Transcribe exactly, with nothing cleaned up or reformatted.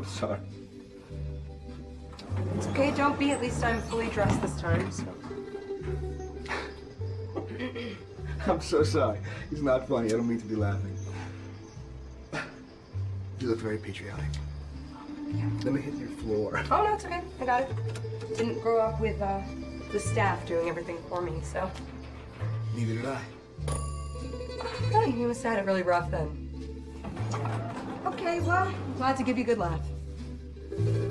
I'm sorry. It's okay, don't be. At least I'm fully dressed this time, so. I'm so sorry. It's not funny. I don't mean to be laughing. You look very patriotic. Yeah. Let me hit your floor. Oh, no, it's okay. I got it. Didn't grow up with uh, the staff doing everything for me, so. Neither did I. Oh, you must have had it really rough then. Okay, well, I'm glad to give you a good laugh.